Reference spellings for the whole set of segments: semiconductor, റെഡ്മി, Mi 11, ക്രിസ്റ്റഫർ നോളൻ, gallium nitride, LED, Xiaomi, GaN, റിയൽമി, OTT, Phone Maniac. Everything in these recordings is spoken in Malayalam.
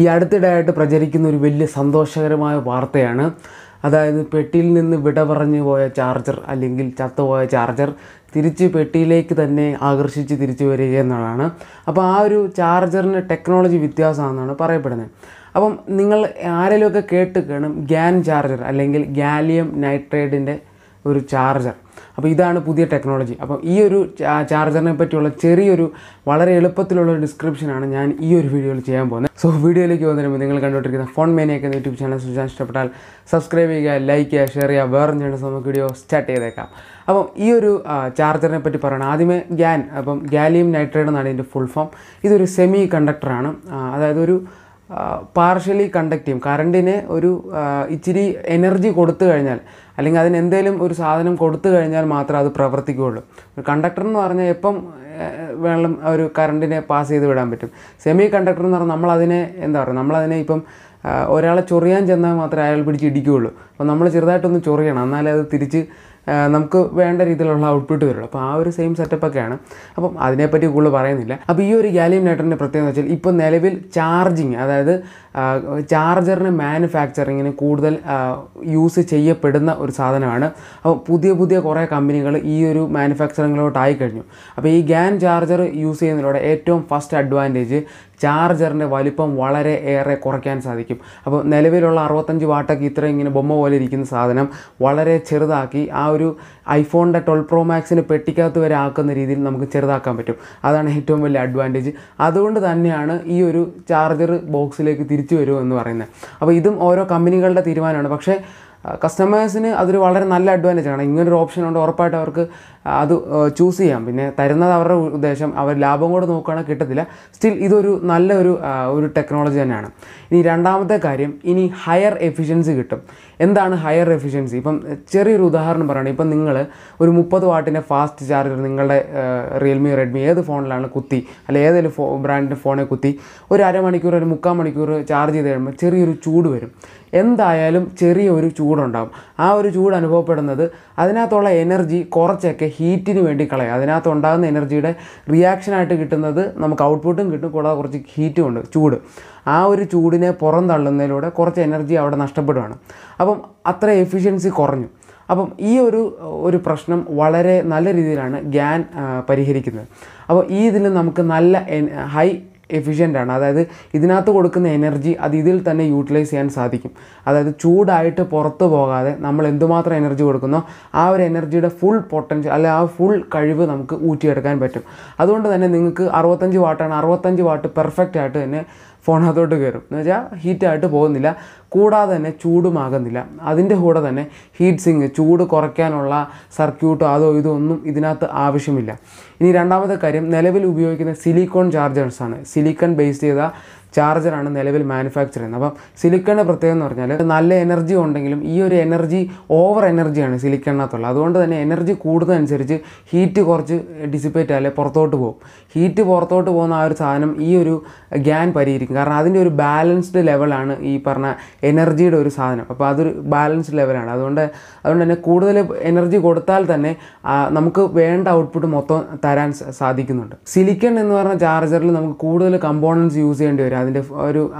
ഈ അടുത്തിടെയായിട്ട് പ്രചരിക്കുന്ന ഒരു വലിയ സന്തോഷകരമായ വാർത്തയാണ്. അതായത് പെട്ടിയിൽ നിന്ന് വിട പറഞ്ഞു പോയ ചാർജർ അല്ലെങ്കിൽ ചത്തുപോയ ചാർജർ തിരിച്ച് പെട്ടിയിലേക്ക് തന്നെ ആകർഷിച്ച് തിരിച്ചു വരിക എന്നുള്ളതാണ്. അപ്പോൾ ആ ഒരു ചാർജറിന് ടെക്നോളജി വ്യത്യാസമാണെന്നാണ് പറയപ്പെടുന്നത്. അപ്പം നിങ്ങൾ ആരെങ്കിലുമൊക്കെ കേട്ട് കാണും GaN ചാർജർ അല്ലെങ്കിൽ ഗാലിയം നൈട്രൈഡിൻ്റെ ഒരു ചാർജർ. അപ്പോൾ ഇതാണ് പുതിയ ടെക്നോളജി. അപ്പം ഈ ഒരു ചാർജറിനെ പറ്റിയുള്ള ചെറിയൊരു വളരെ എളുപ്പത്തിലുള്ള ഡിസ്ക്രിപ്ഷനാണ് ഞാൻ ഈ ഒരു വീഡിയോയിൽ ചെയ്യാൻ പോകുന്നത്. സോ വീഡിയോയിലേക്ക് വന്നിരുമ്പോൾ നിങ്ങൾ കണ്ടുകൊണ്ടിരിക്കുന്ന ഫോൺ മേനിയാക്ക് എന്ന യൂട്യൂബ് ചാനൽ സുജാൻ ഇഷ്ടപ്പെട്ടാൽ സബ്സ്ക്രൈബ് ചെയ്യുക, ലൈക്ക് ചെയ്യുക, ഷെയർ ചെയ്യുക. വേറെ ചെയ്യേണ്ടത് നമുക്ക് വീഡിയോ സ്റ്റാർട്ട് ചെയ്തേക്കാം. അപ്പം ഈ ഒരു ചാർജറിനെ പറ്റി പറയണം. ആദ്യമേ GaN, അപ്പം ഗാലിയം നൈട്രൈഡ് എന്നാണ് ഇതിൻ്റെ ഫുൾ ഫോം. ഇതൊരു സെമി കണ്ടക്ടറാണ്. അതായത് ഒരു പാർഷ്യലി കണ്ടക്ട് ചെയ്യും. കറണ്ടിന് ഒരു ഇച്ചിരി എനർജി കൊടുത്തു കഴിഞ്ഞാൽ അല്ലെങ്കിൽ അതിന് എന്തെങ്കിലും ഒരു സാധനം കൊടുത്തു കഴിഞ്ഞാൽ മാത്രമേ അത് പ്രവർത്തിക്കുകയുള്ളൂ. ഒരു കണ്ടക്ടർ എന്ന് പറഞ്ഞാൽ എപ്പം വെള്ളം ഒരു കറണ്ടിനെ പാസ് ചെയ്ത് വിടാൻ പറ്റും. സെമി കണ്ടക്ടർ എന്ന് പറഞ്ഞാൽ നമ്മളതിനെ എന്താ പറയുക, നമ്മളതിനെ ഇപ്പം ഒരാളെ ചൊറിയാൻ ചെന്നാൽ മാത്രമേ അയാൾ പിടിച്ച് ഇടിക്കുകയുള്ളൂ. അപ്പോൾ നമ്മൾ ചെറുതായിട്ടൊന്ന് ചൊറിയണം, എന്നാലേ അത് തിരിച്ച് നമുക്ക് വേണ്ട രീതിയിലുള്ള ഔട്ട്പുട്ട് വരുള്ളൂ. അപ്പോൾ ആ ഒരു സെയിം സെറ്റപ്പൊക്കെയാണ്. അപ്പം അതിനെപ്പറ്റി കൂടുതൽ പറയുന്നില്ല. അപ്പോൾ ഈ ഒരു ഗാലിയം നൈട്രൈഡിൻ്റെ പ്രത്യേകത എന്ന് വെച്ചാൽ ഇപ്പോൾ നിലവിൽ ചാർജിങ്, അതായത് ചാർജറിന് മാനുഫാക്ചറിങ്ങിന് കൂടുതൽ യൂസ് ചെയ്യപ്പെടുന്ന ഒരു സാധനമാണ്. അപ്പോൾ പുതിയ പുതിയ കുറേ കമ്പനികൾ ഈ ഒരു മാനുഫാക്ചറിങ്ങിലോട്ടായി കഴിഞ്ഞു. അപ്പോൾ ഈ GaN ചാർജർ യൂസ് ചെയ്യുന്നതിലൂടെ ഏറ്റവും ഫസ്റ്റ് അഡ്വാൻറ്റേജ് ചാർജറിൻ്റെ വലിപ്പം വളരെ ഏറെ കുറയ്ക്കാൻ സാധിക്കും. അപ്പോൾ നിലവിലുള്ള 65 വാട്ടൊക്കെ ഇത്ര ഇങ്ങനെ ബൊമ്മ പോലെ ഇരിക്കുന്ന സാധനം വളരെ ചെറുതാക്കി ആ ഒരു ഐഫോണിൻ്റെ 12 Pro Max'ന് പെട്ടിക്കകത്ത് വരെ ആക്കുന്ന രീതിയിൽ നമുക്ക് ചെറുതാക്കാൻ പറ്റും. അതാണ് ഏറ്റവും വലിയ അഡ്വാൻറ്റേജ്. അതുകൊണ്ട് തന്നെയാണ് ഈ ഒരു ചാർജർ ബോക്സിലേക്ക് തിരിച്ചു വരുമെന്ന് പറയുന്നത്. അപ്പോൾ ഇതും ഓരോ കമ്പനികളുടെ തീരുമാനമാണ്. പക്ഷേ കസ്റ്റമേഴ്സിന് അതൊരു വളരെ നല്ല അഡ്വാൻറ്റേജ് ആണ്. ഇങ്ങനൊരു ഓപ്ഷൻ ഉണ്ട്, ഉറപ്പായിട്ട് അവർക്ക് അത് ചൂസ് ചെയ്യാം. പിന്നെ തരുന്നത് അവരുടെ ഉദ്ദേശം, അവർ ലാഭം കൂടെ നോക്കുകയാണെങ്കിൽ കിട്ടത്തില്ല. സ്റ്റിൽ ഇതൊരു നല്ലൊരു ടെക്നോളജി തന്നെയാണ്. ഇനി രണ്ടാമത്തെ കാര്യം, ഇനി ഹയർ എഫിഷ്യൻസി കിട്ടും. എന്താണ് ഹയർ എഫിഷ്യൻസി? ഇപ്പം ചെറിയൊരു ഉദാഹരണം പറയുകയാണെങ്കിൽ, ഇപ്പം നിങ്ങൾ ഒരു 30 വാട്ടിൻ്റെ ഫാസ്റ്റ് ചാർജർ നിങ്ങളുടെ റിയൽമി, റെഡ്മി ഏത് ഫോണിലാണ് കുത്തി, അല്ലെങ്കിൽ ഏതെങ്കിലും ബ്രാൻഡിൻ്റെ ഫോണിൽ കുത്തി ഒരു അരമണിക്കൂർ അല്ലെങ്കിൽ 30 മണിക്കൂർ ചാർജ് ചെയ്ത് കഴിയുമ്പോൾ ചെറിയൊരു ചൂട് വരും. എന്തായാലും ചെറിയൊരു ചൂടുണ്ടാകും. ആ ഒരു ചൂട് അനുഭവപ്പെടുന്നത് അതിനകത്തുള്ള എനർജി കുറച്ചൊക്കെ ഹീറ്റിന് വേണ്ടി കളയും. അതിനകത്തുണ്ടാകുന്ന എനർജിയുടെ റിയാക്ഷനായിട്ട് കിട്ടുന്നത് നമുക്ക് ഔട്ട്പുട്ടും കിട്ടും, കൂടാതെ കുറച്ച് ഹീറ്റും ഉണ്ട്, ചൂട്. ആ ഒരു ചൂടിനെ പുറന്തള്ളുന്നതിലൂടെ കുറച്ച് എനർജി അവിടെ നഷ്ടപ്പെടുകയാണ്. അപ്പം അത്ര എഫിഷ്യൻസി കുറഞ്ഞു. അപ്പം ഈ ഒരു പ്രശ്നം വളരെ നല്ല രീതിയിലാണ് GaN പരിഹരിക്കുന്നത്. അപ്പോൾ ഈ ഇതിൽ നമുക്ക് നല്ല ഹൈ എഫിഷ്യൻ്റാണ്. അതായത് ഇതിനകത്ത് കൊടുക്കുന്ന എനർജി അത് ഇതിൽ തന്നെ യൂട്ടിലൈസ് ചെയ്യാൻ സാധിക്കും. അതായത് ചൂടായിട്ട് പുറത്ത് പോകാതെ നമ്മൾ എന്തുമാത്രം എനർജി കൊടുക്കുന്നോ ആ ഒരു എനർജിയുടെ ഫുൾ പൊട്ടൻഷ്യൽ, അല്ലെങ്കിൽ ആ ഫുൾ കഴിവ് നമുക്ക് ഊറ്റിയെടുക്കാൻ പറ്റും. അതുകൊണ്ട് തന്നെ നിങ്ങൾക്ക് 65 വാട്ടാണ്, 65 വാട്ട് പെർഫെക്റ്റ് ആയിട്ട് തന്നെ ഫോണകത്തോട്ട് കയറും. എന്ന് വെച്ചാൽ ഹീറ്റായിട്ട് പോകുന്നില്ല, കൂടാതെ തന്നെ ചൂടുമാകുന്നില്ല. അതിൻ്റെ കൂടെ തന്നെ ഹീറ്റ് സിങ്ക്, ചൂട് കുറയ്ക്കാനുള്ള സർക്യൂട്ടോ അതോ ഇതോ ഒന്നും ഇതിനകത്ത് ആവശ്യമില്ല. ഇനി രണ്ടാമത്തെ കാര്യം, നിലവിൽ ഉപയോഗിക്കുന്ന സിലിക്കോൺ ചാർജേഴ്സാണ്. സിലിക്കൺ ബേസ് ചെയ്ത ചാർജറാണ് നിലവിൽ മാനുഫാക്ചർ ചെയ്യുന്നത്. അപ്പം സിലിക്കണിൻ്റെ പ്രത്യേകത എന്ന് പറഞ്ഞാൽ നല്ല എനർജി ഉണ്ടെങ്കിലും ഈ ഒരു എനർജി ഓവർ എനർജിയാണ് സിലിക്കണിനകത്തുള്ളത്. അതുകൊണ്ട് തന്നെ എനർജി കൂടുന്നതനുസരിച്ച് ഹീറ്റ് കുറച്ച് ഡിസിപ്പേറ്റ് ആയാലേ പുറത്തോട്ട് പോകും. ഹീറ്റ് പുറത്തോട്ട് പോകുന്ന ആ ഒരു സാധനം ഈ ഒരു GaN പരിഹരിക്കും. കാരണം അതിൻ്റെ ഒരു ബാലൻസ്ഡ് ലെവലാണ് ഈ പറഞ്ഞ എനർജിയുടെ ഒരു സാധനം. അപ്പോൾ അതൊരു ബാലൻസ്ഡ് ലെവലാണ്. അതുകൊണ്ട് തന്നെ കൂടുതൽ എനർജി കൊടുത്താൽ തന്നെ നമുക്ക് വേണ്ട ഔട്ട്പുട്ട് മൊത്തം തരാൻ സാധിക്കുന്നുണ്ട്. സിലിക്കൺ എന്ന് പറഞ്ഞ ചാർജറിൽ നമുക്ക് കൂടുതൽ കമ്പോണൻസ് യൂസ് ചെയ്യേണ്ടി വരും. അതിൻ്റെ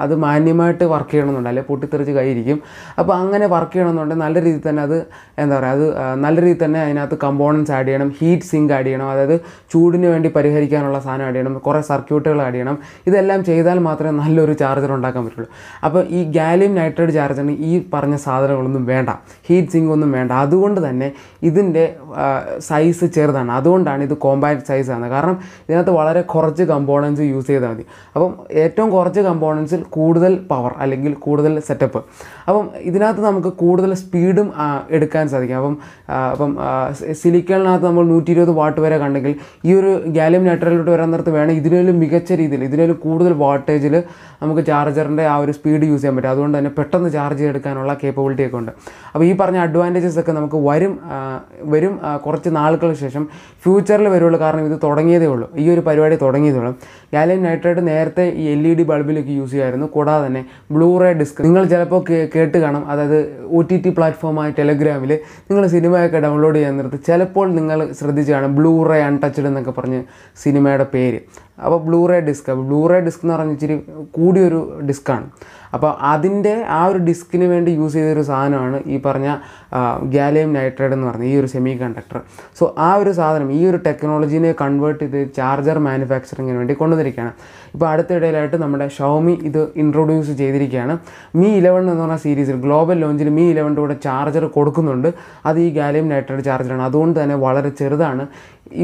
അത് മാന്യമായിട്ട് വർക്ക് ചെയ്യണമെന്നുണ്ട്, അല്ലെങ്കിൽ പൊട്ടിത്തെറിച്ച് കൈയിരിക്കും. അപ്പോൾ അങ്ങനെ വർക്ക് ചെയ്യണമെന്നുണ്ടെങ്കിൽ നല്ല രീതിയിൽ തന്നെ അത് എന്താ പറയുക, അത് നല്ല രീതിയിൽ തന്നെ അതിനകത്ത് കമ്പോണൻസ് ആഡ് ചെയ്യണം, ഹീറ്റ് സിങ്ക് ആഡ് ചെയ്യണം, അതായത് ചൂടിന് വേണ്ടി പരിഹരിക്കാനുള്ള സാധനം ആഡ് ചെയ്യണം, കുറേ സർക്യൂട്ടുകൾ ആഡ് ചെയ്യണം. ഇതെല്ലാം ചെയ്താൽ മാത്രമേ നല്ലൊരു ചാർജർ ഉണ്ടാക്കാൻ പറ്റുള്ളൂ. അപ്പോൾ ഈ ഗാലിയം നൈട്രൈഡ് ചാർജറിന് ഈ പറഞ്ഞ സാധനങ്ങളൊന്നും വേണ്ട, ഹീറ്റ് സിങ്ക് ഒന്നും വേണ്ട. അതുകൊണ്ട് തന്നെ ഇതിൻ്റെ സൈസ് ചെറുതാണ്. അതുകൊണ്ടാണ് ഇത് കോമ്പാക്ട് സൈസ് ആണ്. കാരണം ഇതിനകത്ത് വളരെ കുറച്ച് കമ്പോണൻസ് യൂസ് ചെയ്താൽ മതി. അപ്പം ഏറ്റവും കുറച്ച് കമ്പോണൻസിൽ കൂടുതൽ പവർ അല്ലെങ്കിൽ കൂടുതൽ സെറ്റപ്പ്. അപ്പം ഇതിനകത്ത് നമുക്ക് കൂടുതൽ സ്പീഡും എടുക്കാൻ സാധിക്കും. അപ്പം സിലിക്കണിനകത്ത് നമ്മൾ 120 വാട്ട് വരെ കണ്ടെങ്കിൽ ഈ ഒരു ഗാലിയം നൈട്രൈഡിലോട്ട് വരാൻ നേരത്ത് വേണം ഇതിലും മികച്ച രീതിയിൽ, ഇതിലും കൂടുതൽ വാട്ടേജിൽ നമുക്ക് ചാർജറിൻ്റെ ആ ഒരു സ്പീഡ് യൂസ് ചെയ്യാൻ പറ്റും. അതുകൊണ്ട് തന്നെ പെട്ടെന്ന് ചാർജ് ചെയ്തെടുക്കാനുള്ള കേപ്പബിലിറ്റി ഒക്കെ ഉണ്ട്. അപ്പോൾ ഈ പറഞ്ഞ അഡ്വാൻറ്റേജസ് ഒക്കെ നമുക്ക് വരും കുറച്ച് നാളുകൾക്ക് ശേഷം ഫ്യൂച്ചറിൽ വരുള്ളൂ. കാരണം ഇത് തുടങ്ങിയതേ ഉള്ളൂ, ഈ ഒരു പരിപാടി തുടങ്ങിയതേ ഉള്ളൂ. ഗാലിയം നൈട്രൈഡ് നേരത്തെ ഈ LED bulb bulb ki use cheyaarunnu kodade thanne blue ray disc ningal chelappo kettu kanam adayathu OTT platform ay telegram il ningal cinema ek download cheyanirthu chelappo ningal shradhichu kanam blue ray untouched ennokke parnju cinema ede peru appo blue ray disc nu paranju ichiri koodi oru disc aanu appo adinte aa oru disc nu vendi use cheytha oru saanaanu ee parnja gallium nitride ennu parnju ee oru semiconductor so aa oru saadhanam ee oru technology ne convert idu charger manufacturing nu vendi kondudirikana ഇപ്പോ അടുത്ത ഇടയിലായിട്ട് നമ്മുടെ Xiaomi ഇത് ഇൻട്രോഡ്യൂസ് ചെയ്തിരിക്കുകയാണ് Mi 11 എന്ന സീരീസിൽ ഗ്ലോബൽ ലോഞ്ചിൽ Mi 11 കൂടെ ചാർജർ കൊടുക്കുന്നുണ്ട് അത് ഈ ഗാലിയം നൈട്രൈഡ് ചാർജറാണ് അതുകൊണ്ട് തന്നെ വളരെ ചെറുതാണ്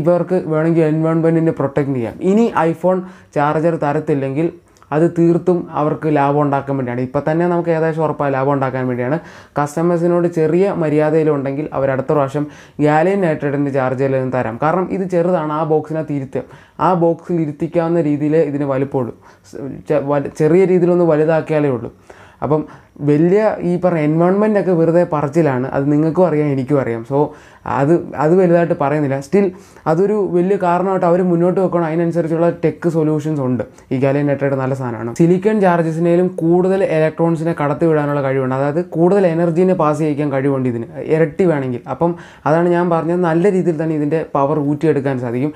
ഇവർക്ക് വേണമെങ്കിൽ എൻവയോൺമെന്റിനെ പ്രൊട്ടക്ട് ചെയ്യാം ഇനി ഐഫോൺ ചാർജർ തരത്തില്ലെങ്കിൽ അത് തീർത്തും അവർക്ക് ലാഭം ഉണ്ടാക്കാൻ വേണ്ടിയാണ് ഇപ്പോൾ തന്നെ നമുക്ക് ഏകദേശം ഉറപ്പായി ലാഭം ഉണ്ടാക്കാൻ വേണ്ടിയാണ് കസ്റ്റമേഴ്സിനോട് ചെറിയ മര്യാദയിലുണ്ടെങ്കിൽ അവർ അടുത്ത പ്രാവശ്യം ഗാലിയം നൈട്രൈഡിൻ്റെ ചാർജറിലും തരാം കാരണം ഇത് ചെറുതാണ് ആ ബോക്സിനകത്ത് ഇരുത്താം ആ ബോക്സിൽ ഇരുത്തിക്കാവുന്ന രീതിയിൽ ഇതിന് വലിപ്പമുള്ളൂ ചെറിയ രീതിയിലൊന്ന് വലുതാക്കിയാലേ ഉള്ളൂ അപ്പം വലിയ ഈ പറഞ്ഞ എൻവയോൺമെൻറ്റൊക്കെ വെറുതെ പറച്ചിലാണ് അത് നിങ്ങൾക്കും അറിയാം എനിക്കും അറിയാം സോ അത് വലുതായിട്ട് പറയുന്നില്ല സ്റ്റിൽ അതൊരു വലിയ കാരണമായിട്ട് അവർ മുന്നോട്ട് വെക്കണം അതിനനുസരിച്ചുള്ള ടെക് സൊല്യൂഷൻസ് ഉണ്ട് ഈ ഗാലിയം നൈട്രൈഡ് നല്ല സാധനമാണ് സിലിക്കൺ ചാർജസിനേലും കൂടുതൽ ഇലക്ട്രോൺസിനെ കടത്തിവിടാനുള്ള കഴിവുണ്ട് അതായത് കൂടുതൽ എനർജീനെ പാസ് ചെയ്യിക്കാൻ കഴിവുണ്ട് ഇതിന് ഇരട്ടി വേണമെങ്കിൽ അപ്പം അതാണ് ഞാൻ പറഞ്ഞത് നല്ല രീതിയിൽ തന്നെ ഇതിൻ്റെ പവർ ഊറ്റിയെടുക്കാൻ സാധിക്കും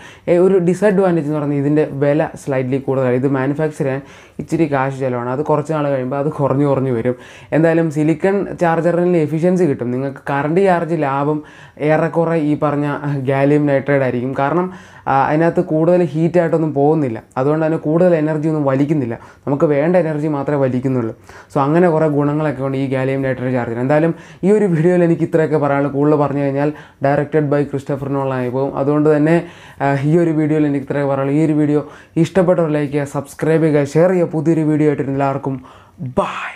ഒരു ഡിസഡ്വാൻറ്റേജ് എന്ന് പറഞ്ഞാൽ ഇതിൻ്റെ വില സ്ലൈറ്റ്ലി കൂടുതലാണ് ഇത് മാനുഫാക്ചർ ചെയ്യാൻ ഇച്ചിരി കാശ് ചിലവാണ് അത് കുറച്ച് നാൾ കഴിയുമ്പോൾ അത് കുറഞ്ഞു കുറഞ്ഞു വരും എന്തായാലും സിലിക്കൺ ചാർജറിൽ എഫിഷ്യൻസി കിട്ടും നിങ്ങൾക്ക് കറണ്ട് ചാർജ് ലാഭം ഏറെക്കുറെ ഈ പറഞ്ഞ ഗാലിയം നൈട്രൈഡ് ആയിരിക്കും കാരണം അതിനകത്ത് കൂടുതൽ ഹീറ്റായിട്ടൊന്നും പോകുന്നില്ല അതുകൊണ്ട് തന്നെ കൂടുതൽ എനർജി ഒന്നും വലിക്കുന്നില്ല നമുക്ക് വേണ്ട എനർജി മാത്രമേ വലിക്കുന്നുള്ളൂ സോ അങ്ങനെ കുറേ ഗുണങ്ങളൊക്കെ ഉണ്ട് ഈ ഗാലിയം നൈട്രൈഡ് ചാർജർ എന്തായാലും ഈ ഒരു വീഡിയോയിൽ എനിക്ക് ഇത്രയൊക്കെ പറയാനുള്ളൂ കൂടുതൽ പറഞ്ഞു കഴിഞ്ഞാൽ ഡയറക്റ്റഡ് ബൈ ക്രിസ്റ്റഫർ നോളനായി പോകും അതുകൊണ്ട് തന്നെ ഈ ഒരു വീഡിയോയിൽ എനിക്ക് ഇത്രയൊക്കെ പറയാനുള്ളൂ ഈ ഒരു വീഡിയോ ഇഷ്ടപ്പെട്ടവർ ലൈക്ക് ചെയ്യുക സബ്സ്ക്രൈബ് ചെയ്യുക ഷെയർ ചെയ്യുക പുതിയൊരു വീഡിയോ ആയിട്ട് എല്ലാവർക്കും ബൈ